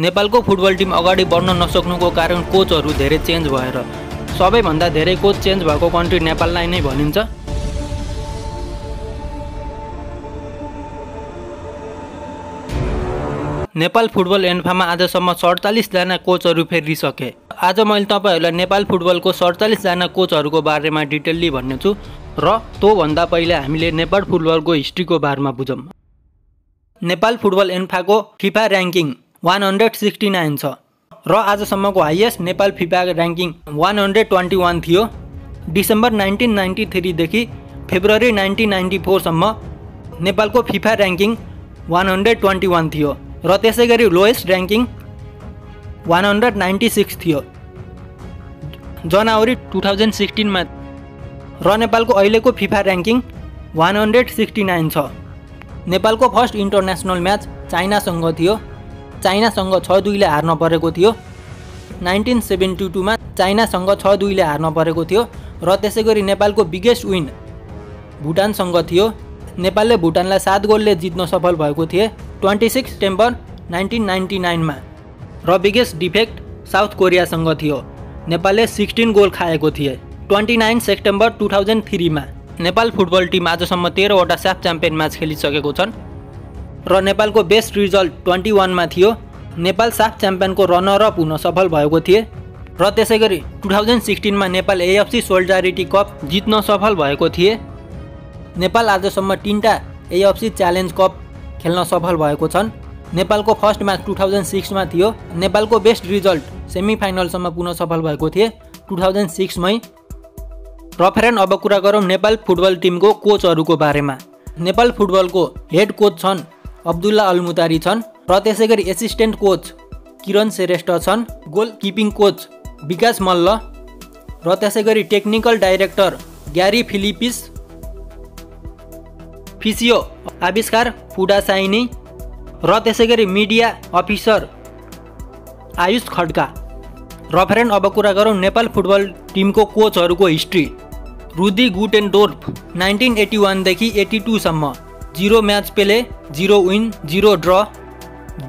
नेपालको football team अगाडि बढ्न नसक्नुको कारण कोचहरू धेरै चेन्ज भएर सबैभन्दा धेरै कोच चेन्ज भएको कन्ट्री नेपाललाई नै भनिन्छ। नेपाल फुटबल एन्फामा आजसम्म 47 जना कोचहरू फेरिसके। आज मैले तपाईहरुलाई नेपाल फुटबलको 47 जना कोचहरूको बारेमा डिटेलली भन्नेछु र त्यो भन्दा पहिले हामीले नेपाल फुटबलको हिस्ट्रीको बारेमा बुझौं। नेपाल फुटबल एन्फाको फिफा र्याङ्किङ 169 छ र आजसम्मको हाईएस्ट नेपाल फिफा र्याङ्किङ 121 थियो। डिसेम्बर 1993 देखि फेब्रुअरी 1994 सम्म नेपालको फिफा र्याङ्किङ 121 थियो र त्यसैगरी लोएस्ट र्याङ्किङ 196 थियो। जनवरी 2016 मा र नेपालको अहिलेको फिफा र्याङ्किङ 169 छ। नेपालको फर्स्ट इन्टरनेसनल म्याच चाइनासँग थियो। चाइनासँग 6-2 ले हार्न परेको थियो। 1972 मा चाइनासँग 6-2 ले हार्न परेको थियो र त्यसैगरी नेपालको बिगेस्ट विन भुटानसँग थियो। नेपालले भुटानलाई 7 गोलले जित्न सफल भएको थिए 26 सेप्टेम्बर 1999 मा र बिगेस्ट डिफेक्ट साउथ कोरियासँग थियो। नेपालले 16 गोल खाएको थिए 29 सेप्टेम्बर 2003 मा। नेपाल फुटबल टिम आजसम्म 13 वटा स्याफ च्याम्पियन म्याच खेलिसकेको छन् र नेपालको बेस्ट रिजल्ट 21 मा थियो। नेपाल स्याफ च्याम्पियनको रनरअप हुन सफल भएको थिए र त्यसैगरी 2016 मा नेपाल एएफसी सोलिडारिटी कप जित्न सफल भएको थिए। नेपाल आजसम्म 3 वटा एएफसी च्यालेन्ज कप खेल्न सफल भएको छन्। नेपालको फर्स्ट म्याच 2006 मा थियो। नेपालको बेस्ट रिजल्ट सेमिफाइनलसम्म पुनः सफल भएको थिए 2006 मै। र फेरि अब कुरा गरौँ नेपाल फुटबल टिमको कोचहरूको बारेमा। नेपाल फुटबलको हेड कोच छन् अब्दुल्ला अल्मुतारी छन् र त्यसैगरी एसिस्टेन्ट कोच किरण श्रेष्ठ छन्। गोल किपिङ कोच विकास मल्ल र त्यसैगरी टेक्निकल डाइरेक्टर ग्यारी फिलिपिस, फिसियो आविष्कार फुडा साइनी र त्यसैगरी मिडिया अफिसर आयुष खड्का। र फेरि अब कुरा गरौँ नेपाल फुटबल टिमको कोचहरूको हिस्ट्री। रुदी गुटेनडोर्फ 1981 देखि 82 सम्म 0 match played, 0 win, 0 draw,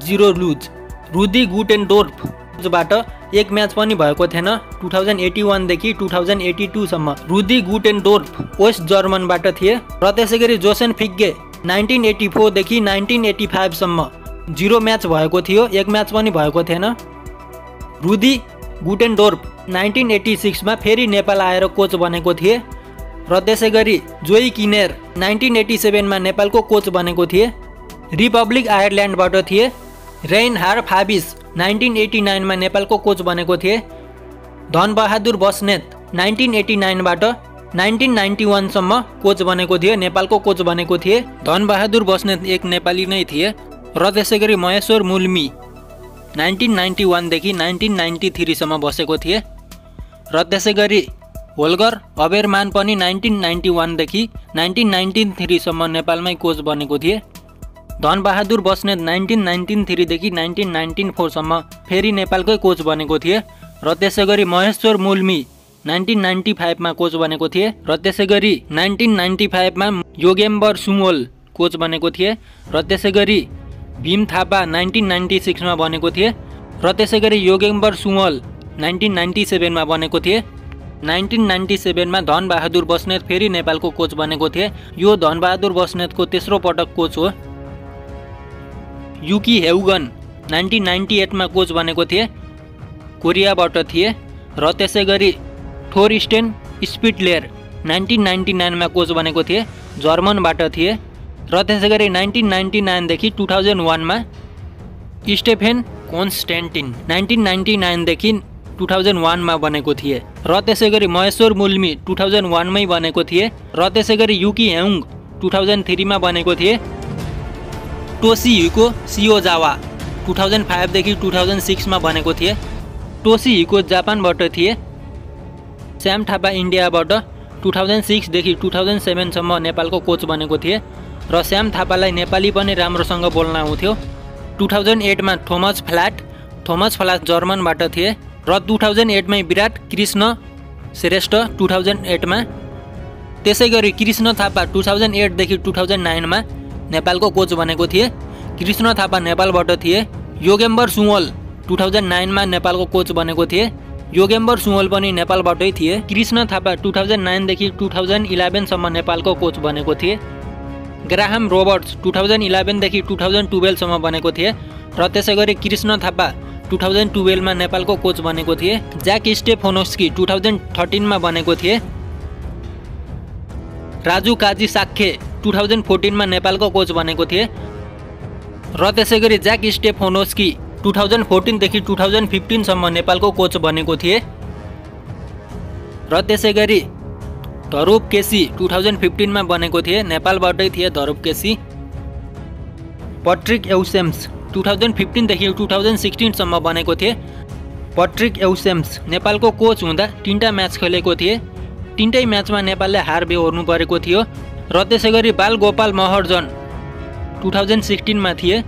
0 lose. Rudi गुटेनडोर्फबाट एक म्याच पनि भएको थिएन 2081 देखि 2082 सम्म। रुदी गुटेनडोर्फ वेस्ट जर्मनबाट थिए र त्यसैगरी जोसेन फिग्गे 1984 देखि 1985 सम्म 0 म्याच भएको थियो, एक म्याच पनि भएको थिएन। रुदी गुटेनडोर्फ 1986 मा फेरि नेपाल आएर कोच बनेको थिए र त्यसैगरी जोई किनेर 1987 मा नेपालको कोच बनेको थिए। रिपब्लिक आयरल्यान्डबाट थिए। रेन हार फाबिस 1989 मा नेपालको कोच बनेको थिए। धनबहादुर बस्नेत 1989 बाट 1991 सम्म कोच बनेको थियो, नेपालको कोच बनेको थिए। धनबहादुर बस्नेत एक नेपाली नै थिए। र त्यसैगरी महेश्वर मुल्मी 1991 देखि 1993 सम्म बसेको थिए। र त्यसैगरी होल्गर अबेरमान पनि 1991 देखि 1993 सम्म नेपालमै कोच बनेको थिए। धनबहादुर बस्नेत 1993 देखि 1994 सम्म फेरि नेपालकै कोच बनेको थिए। र त्यसैगरी महेश्वर मुल्मी 1995 मा कोच बनेको थिए। र त्यसैगरी 1995 मा योगेम्बर सुमोल कोच बनेको थिए। र त्यसैगरी भीम थापा 1996 मा बनेको थिए। र त्यसैगरी योगेम्बर सुमोल 1997 मा बनेको थिए। 1997 मा धनबहादुर बस्नेत फेरि नेपालको कोच बनेको थिए। यो धनबहादुर बस्नेतको तेस्रो पटक कोच हो। युकी हेउगन 1998 मा कोच बनेको थिए, कोरियाबाट थिए। र त्यसैगरी थोरिस्टेन स्पिडलेयर 1999 मा कोच बनेको थिए, जर्मनबाट थिए। र त्यसैगरी 1999 देखि 2001 मा स्टेफेन कोन्स्टेन्टिन 1999 देखि 2001 मा बनेको थिए। र त्यसैगरी महेश्वर मुल्मी 2001 मै बनेको थिए। र त्यसैगरी युकी हेउङ 2003 मा बनेको थिए। टोसी ह्युको सियोजावा 2005 देखि 2006 मा बनेको थिए। टोसी ह्युको जापानबाट थिए। श्याम थापा इन्डियाबाट 2006 देखि 2007 सम्म नेपालको कोच बनेको थिए। र श्याम थापालाई नेपाली पनि राम्रोसँग बोल्न आउँथ्यो। 2008 मा थोमस फ्ल्याट जर्मनबाट थिए। र 2008 मै विराट कृष्ण श्रेष्ठ 2008 मा। त्यसैगरी कृष्ण थापा 2008 देखि 2009 मा नेपालको कोच बनेको थिए। कृष्ण थापा नेपालबाट थिए। योगेम्बर सुमोल 2009 मा नेपालको कोच बनेको थिए। योगेम्बर सुवल पनि नेपालबाटै थिए। कृष्ण थापा 2009 देखि 2011 सम्म नेपालको कोच बनेको थिए। ग्राहम रोबर्ट्स 2011 देखि 2012 सम्म बनेको थिए र त्यसैगरी कृष्ण थापा 2012 मा नेपालको कोच बनेको थिए। ज्याक स्टेफोनोस्की 2013 मा बनेको थिए। राजु काजी साख्खे 2014 मा नेपालको कोच बनेको थिए र त्यसैगरी ज्याक स्टेफोनोस्की 2014 देखि 2015 सम्म नेपालको कोच बनेको थिए र त्यसैगरी धरुप केसी 2015 मा बनेको थिए। नेपालबाटै थिए धरुप केसी। पैट्रिक एवसेम्स 2015 देखि 2016 सम्म बनेको थिए। पैट्रिक एवसेम्स नेपालको कोच हुँदा तीनटा म्याच खेलेको थिए। तीनटै म्याचमा नेपालले हार बेहोर्नु परेको थियो र त्यसैगरी बालगोपाल महर्जन 2016 मा थिए।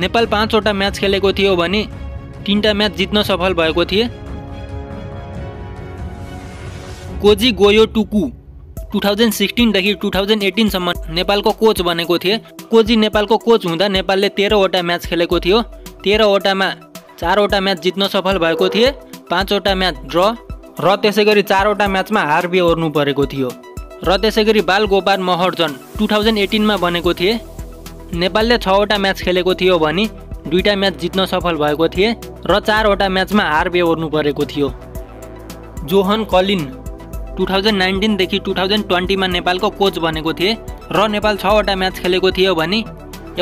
नेपाल 5 वटा म्याच खेलेको थियो भने 3टा म्याच जित्न सफल भएको थिए। कोजी गोयोटुकु 2016 देखि 2018 सम्म नेपालको कोच बनेको थिए। कोजी नेपालको कोच हुँदा नेपालले 13 वटा म्याच खेलेको थियो। 13 वटामा 4 वटा म्याच जित्न सफल भएको थिए, 5 वटा म्याच ड्र र त्यसैगरी 4 वटा म्याचमा हार बेहोर्नु परेको थियो र त्यसैगरी बालगोपाल महर्जन 2018 मा बनेको थिए। नेपालले 6 वटा म्याच खेलेको थियो भने 2टा म्याच जित्न सफल भएको थिए र 4 वटा म्याचमा हार बेहोर्नु परेको थियो। जोहन कलिन 2019 देखि 2020 मा नेपालको कोच बनेको थिए र नेपाल 6 वटा म्याच खेलेको थियो भने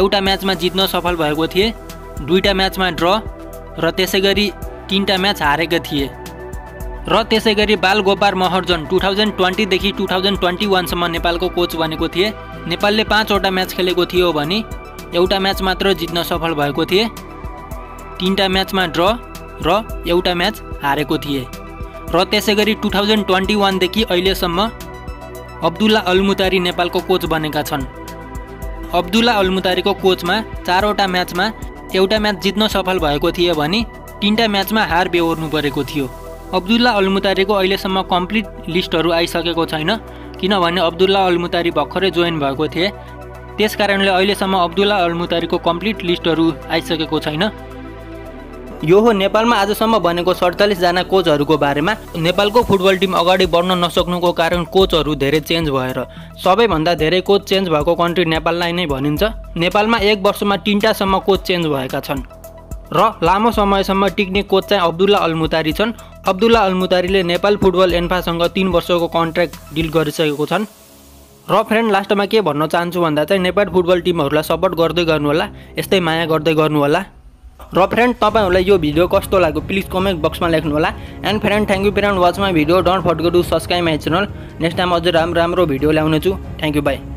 एउटा म्याचमा जित्न सफल भएको थिए, 2टा म्याचमा ड्र र त्यसैगरी 3टा म्याच हारेका थिए र त्यसैगरी बालगोपाल महर्जन 2020 देखि 2021 सम्म नेपालको कोच बनेको थिए। नेपालले 5 वटा म्याच खेलेको थियो भने एउटा म्याच मात्र जित्न सफल भएको थिए, 3टा म्याचमा ड्र र एउटा म्याच हारेको थिए र त्यसैगरी 2021 देखि अहिलेसम्म अब्दुल्ला अल्मुतारी नेपालको कोच बनेका छन्। अब्दुल्ला अल्मुतारीको कोचमा 4 वटा म्याचमा एउटा म्याच जित्न सफल भएको थियो भने 3टा म्याचमा हार बेहोर्नु परेको थियो। अब्दुल्ला अल्मुतारीको अहिलेसम्म कम्प्लिट लिस्टहरू आइसकेको छैन किनभने अब्दुल्ला अल्मुतारी भर्खरै जोइन भएको थिए, त्यसकारणले अहिलेसम्म अब्दुल्ला अल्मुतारीको कम्प्लिट लिस्टहरू आइसकेको छैन। यो हो नेपालमा आजसम्म बनेको 47 जना कोचहरूको बारेमा। नेपालको फुटबल टिम अगाडि बढ्न नसक्नुको कारण कोचहरू धेरै चेन्ज भएर सबैभन्दा धेरै कोच चेन्ज भएको कन्ट्री नेपाललाई नै भनिन्छ। नेपालमा 1 वर्षमा 3टासम्म कोच चेन्ज भएका छन् र लामो समयसम्म टिक्ने कोच चाहिँ अब्दुल्ला अल्मुतारी छन्। अब्दुल्ला अल्मुतारीले नेपाल फुटबल एन्फासँग 3 वर्षको कन्ट्र्याक्ट डिल गरिसकेको छन्। र फ्रेन्ड, लास्टमा के भन्न चाहन्छु भन्दा चाहिँ नेपाल फुटबल टिमहरूलाई सपोर्ट गर्दै गर्नुहोला, यस्तै माया गर्दै गर्नुहोला। र फ्रेन्ड, तपाईहरूलाई यो भिडियो कस्तो लाग्यो प्लिज कमेन्ट बक्समा लेख्नुहोला। And friend, thank you friend watch my video. Don't forget to subscribe my channel. Next time अझ राम्रो भिडियो ल्याउनेछु। Thank you, by.